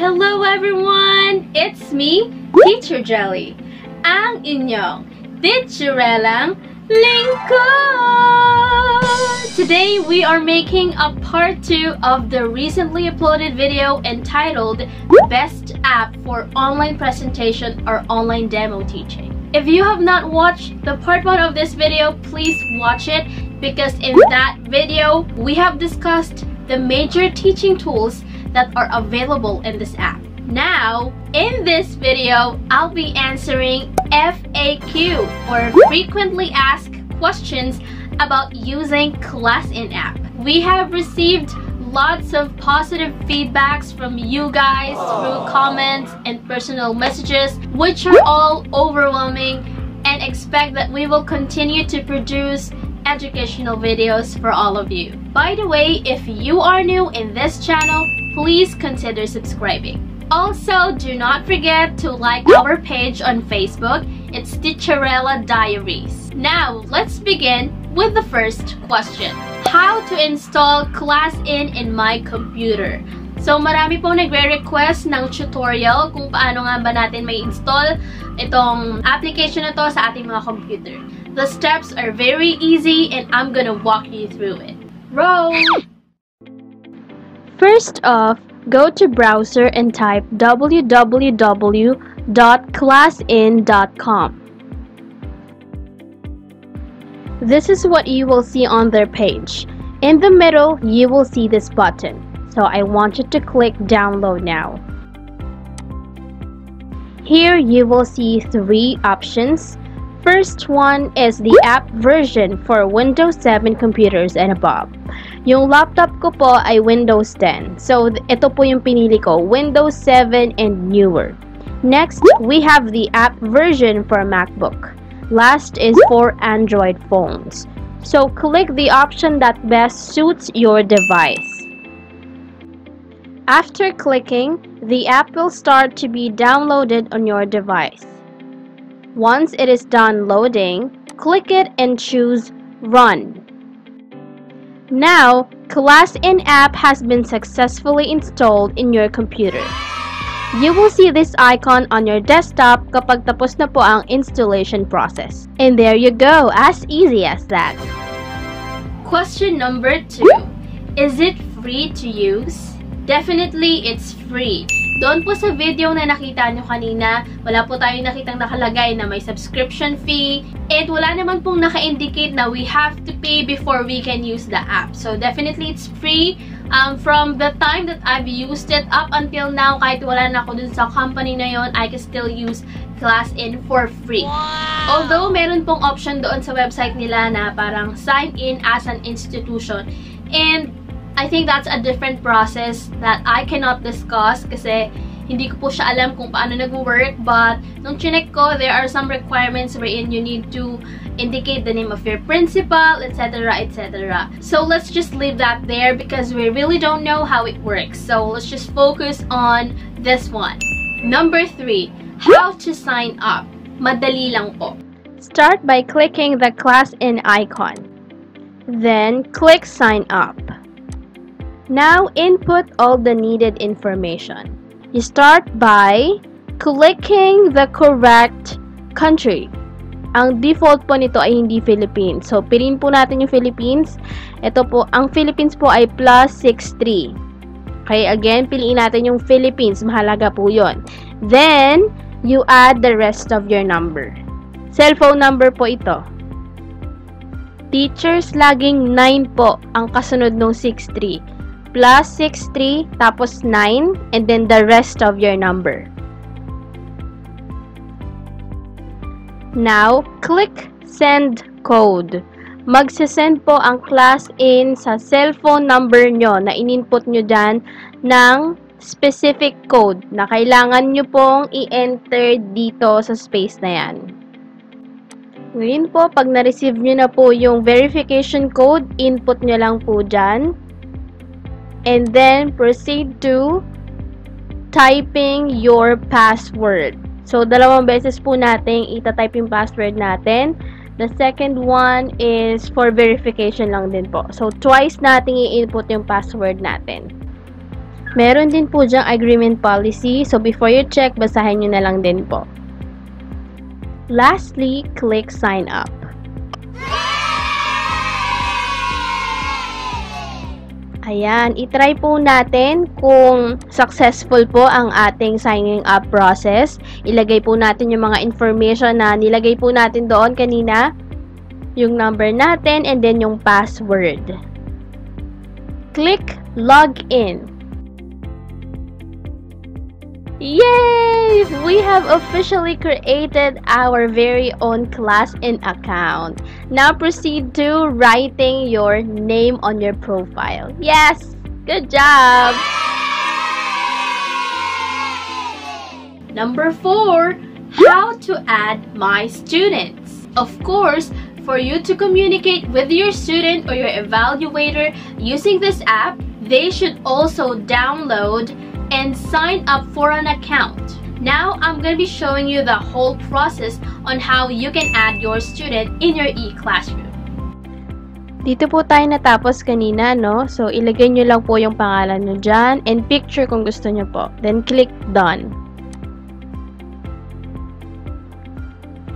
Hello everyone! It's me, Teacher Jelly, ang inyong Teacherella Lingkod! Today we are making a part 2 of the recently uploaded video entitled Best App for Online Presentation or Online Demo Teaching. If you have not watched the part 1 of this video, please watch it because in that video we have discussed the major teaching tools that are available in this app. Now, in this video, I'll be answering FAQ or frequently asked questions about using ClassIn app. We have received lots of positive feedbacks from you guys through comments and personal messages, which are all overwhelming, and expect that we will continue to produce educational videos for all of you. By the way, if you are new in this channel, please consider subscribing. Also, do not forget to like our page on Facebook. It's Teacherella Diaries. Now, let's begin with the first question. How to install ClassIn in my computer? So, marami pong nagre-request ng tutorial kung paano nga ba natin may install itong application na to sa ating mga computer. The steps are very easy and I'm gonna walk you through it. Roll! First off, go to browser and type www.classin.com. This is what you will see on their page. In the middle, you will see this button. So I want you to click download now. Here you will see three options. First one is the app version for Windows 7 computers and above. Yung laptop ko po ay Windows 10. So ito po yung pinili ko, Windows 7 and newer. Next, we have the app version for MacBook. Last is for Android phones. So click the option that best suits your device. After clicking, the app will start to be downloaded on your device. Once it is done loading, click it and choose Run. Now, ClassIn app has been successfully installed in your computer. You will see this icon on your desktop kapag tapos na po ang installation process. And there you go, as easy as that. Question number 2. Is it free to use? Definitely, it's free. Doon po sa video na nakita nyo kanina, wala po tayong nakitang nakalagay na may subscription fee. And wala naman pong naka-indicate na we have to pay before we can use the app. So definitely, it's free. From the time that I've used it up until now, kahit wala na ako dun sa company na yon, I can still use ClassIn for free. Wow. Although, meron pong option doon sa website nila na parang sign in as an institution. And I think that's a different process that I cannot discuss kasi hindi ko po siya alam kung paano nag-work, but nung chinek ko, there are some requirements wherein you need to indicate the name of your principal, etc., etc. So let's just leave that there because we really don't know how it works. So let's just focus on this one. Number 3, how to sign up. Madali lang po. Start by clicking the ClassIn icon. Then click sign up. Now, input all the needed information. You start by clicking the correct country. Ang default po nito ay hindi Philippines. So, piliin po natin yung Philippines. Ito po, ang Philippines po ay +63. Okay, again, piliin natin yung Philippines. Mahalaga po yun. Then, you add the rest of your number. Cellphone number po ito. Teachers, laging 9 po ang kasunod ng 63. +63, tapos 9, and then the rest of your number. Now, click Send Code. Magsasend po ang ClassIn sa cellphone number nyo na ininput nyo dyan ng specific code na kailangan nyo pong i-enter dito sa space na yan. Ngayon po, pag na-receive nyo na po yung verification code, input nyo lang po dyan. And then proceed to typing your password. So, dalawang beses po natin itatype yung password natin. The second one is for verification lang din po. So, twice natin i-input yung password natin. Meron din po dyang agreement policy, so before you check, basahin nyo na lang din po. Lastly, click sign up. Ayan, itry po natin kung successful po ang ating signing up process. Ilagay po natin yung mga information na nilagay po natin doon kanina. Yung number natin and then yung password. Click log in. Yay! We have officially created our very own ClassIn account. Now proceed to writing your name on your profile. Yes! Good job! Number 4, how to add my students. Of course, for you to communicate with your student or your evaluator using this app, they should also download and sign up for an account. Now, I'm going to be showing you the whole process on how you can add your student in your e-classroom. Dito po tayo natapos kanina, no? So, ilagay nyo lang po yung pangalan nyo dyan and picture kung gusto nyo po. Then, click Done.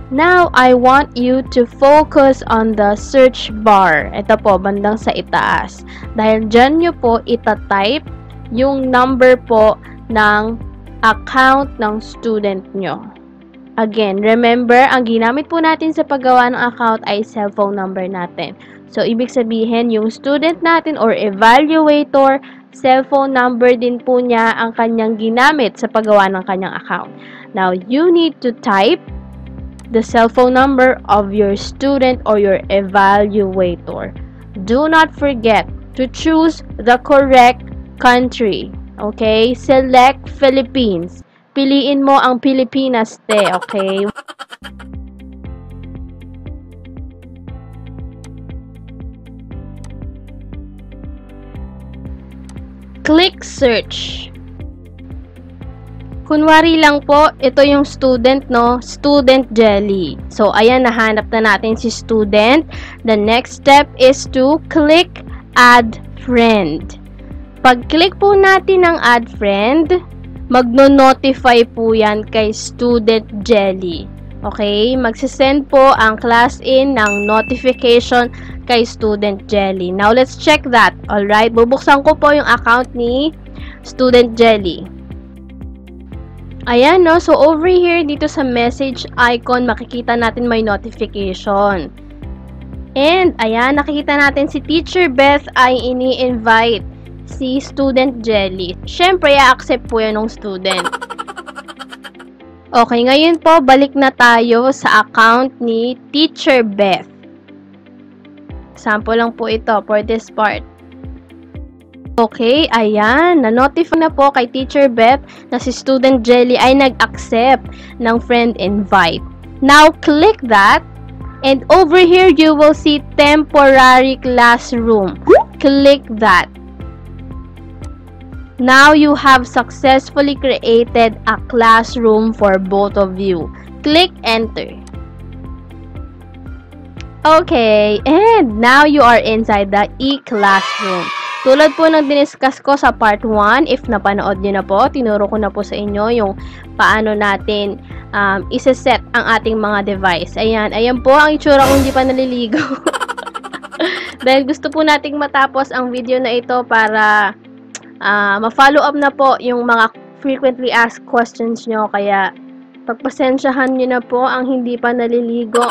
Now, I want you to focus on the search bar. Ito po, bandang sa itaas. Dahil dyan nyo po itatype yung number po ng account ng student nyo. Again, remember, ang ginamit po natin sa paggawa ng account ay cellphone number natin. So, ibig sabihin, yung student natin or evaluator, cellphone number din po niya ang kanyang ginamit sa paggawa ng kanyang account. Now, you need to type the cellphone number of your student or your evaluator. Do not forget to choose the correct country. Okay? Select Philippines. Piliin mo ang Pilipinas, te. Okay? Click search. Kunwari lang po, ito yung student, no? Student Jelly. So, ayan, nahanap na natin si student. The next step is to click add friend. Pag-click po natin ng add friend, magno-notify po yan kay Student Jelly. Okay? Magsisend po ang ClassIn ng notification kay Student Jelly. Now, let's check that. Alright? Bubuksan ko po yung account ni Student Jelly. Ayan, no? So, over here, dito sa message icon, makikita natin may notification. And, ayan, nakikita natin si Teacher Beth ay ini-invite si Student Jelly. Siyempre, i-accept po yan ng student. Okay, ngayon po, balik na tayo sa account ni Teacher Beth. Sample lang po ito for this part. Okay, ayan. Na-notify na po kay Teacher Beth na si Student Jelly ay nag-accept ng friend invite. Now, click that. And over here, you will see temporary classroom. Click that. Now, you have successfully created a classroom for both of you. Click Enter. Okay, and now you are inside the e-classroom. Tulad po ng diniscuss ko sa part 1, if napanood nyo na po, tinuro ko na po sa inyo yung paano natin iseset ang ating mga device. Ayan, ayan po ang itsura kung hindi pa naliligo. Dahil gusto po nating matapos ang video na ito para ma-follow up na po yung mga frequently asked questions nyo, kaya pagpasensyahan nyo na po ang hindi pa naliligo.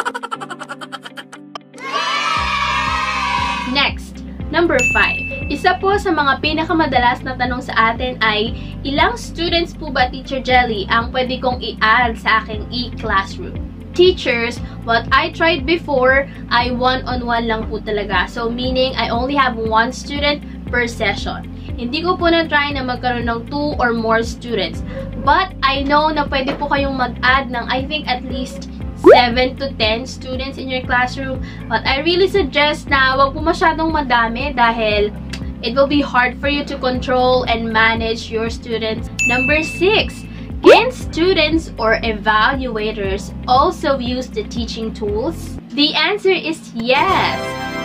Next, number 5. Isa po sa mga pinakamadalas na tanong sa atin ay, ilang students po ba, Teacher Jelly, ang pwede kong i-add sa aking e-classroom? Teachers, what I tried before ay one-on-one lang po talaga. So, meaning I only have one student per session. Hindi ko po na-try na magkaroon ng 2 or more students. But, I know na pwede po kayong mag-add ng, I think, at least 7 to 10 students in your classroom. But, I really suggest na wag po masyadong madami dahil it will be hard for you to control and manage your students. Number 6, can students or evaluators also use the teaching tools? The answer is yes.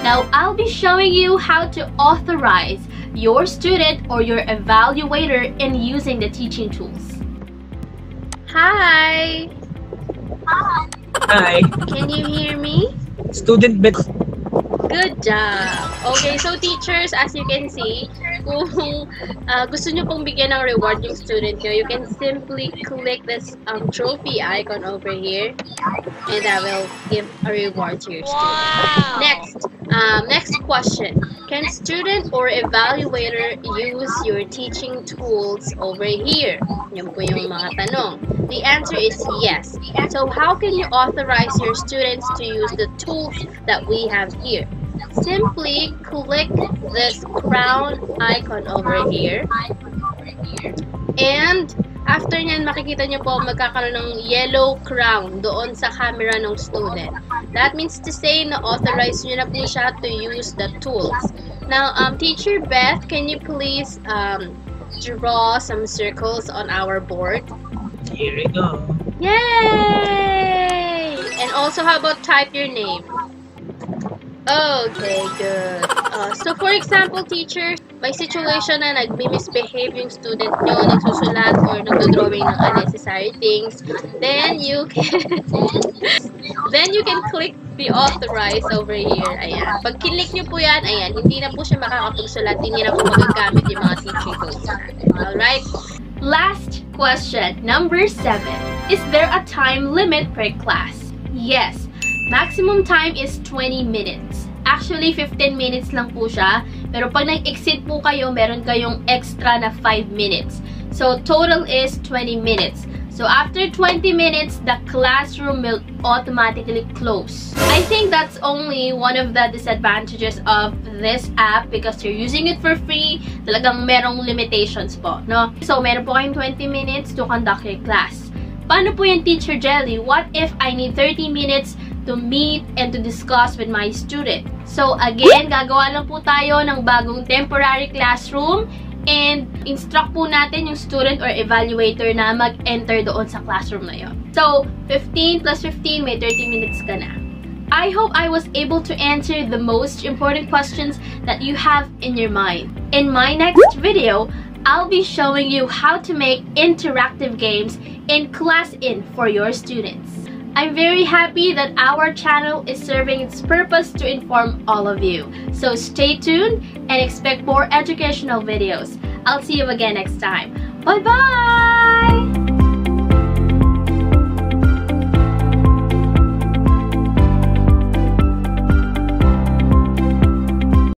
Now, I'll be showing you how to authorize your student or your evaluator in using the teaching tools. Hi! Hi! Hi! Can you hear me? Student Beth. Good job! Okay, so teachers, as you can see, kung gusto nyo pong bigyan ng reward yung student nyo, you can simply click this trophy icon over here, and that will give a reward to your student. Wow. Next question. Can student or evaluator use your teaching tools over here? Yan po yung mga tanong. The answer is yes. So how can you authorize your students to use the tools that we have here? Simply click this crown icon over here. And after nyan, makikita nyo po magkakaroon ng yellow crown doon sa camera ng student. That means to say na authorize nyo na po siya to use the tools. Now, Teacher Beth, can you please draw some circles on our board? Here we go. Yay! And also, how about type your name? Okay, good. So, for example, teacher, may situation na nagmi-misbehave yung student nyo, nagsusulat or nagdodrawing ng unnecessary things, then you can click the authorize over here. Ayan. Pag click nyo po yan, ayan, hindi na po siya makakapagsulat, hindi na po magagamit yung mga teaching tools. Alright? Last question, number 7. Is there a time limit per class? Yes, maximum time is 20 minutes. Actually, 15 minutes lang po siya. Pero pag nag-exceed po kayo, meron kayong extra na 5 minutes. So, total is 20 minutes. So, after 20 minutes, the classroom will automatically close. I think that's only one of the disadvantages of this app because you're using it for free. Talagang merong limitations po, no? So, meron po kayong 20 minutes to conduct your class. Paano po yung Teacher Jelly? What if I need 30 minutes to meet and to discuss with my student? So, again, gagawa lang po tayo ng bagong temporary classroom and instruct po natin yung student or evaluator na mag-enter doon sa classroom na yun. So, 15 plus 15, may 30 minutes ka na. I hope I was able to answer the most important questions that you have in your mind. In my next video, I'll be showing you how to make interactive games in ClassIn for your students. I'm very happy that our channel is serving its purpose to inform all of you. So stay tuned and expect more educational videos. I'll see you again next time. Bye-bye!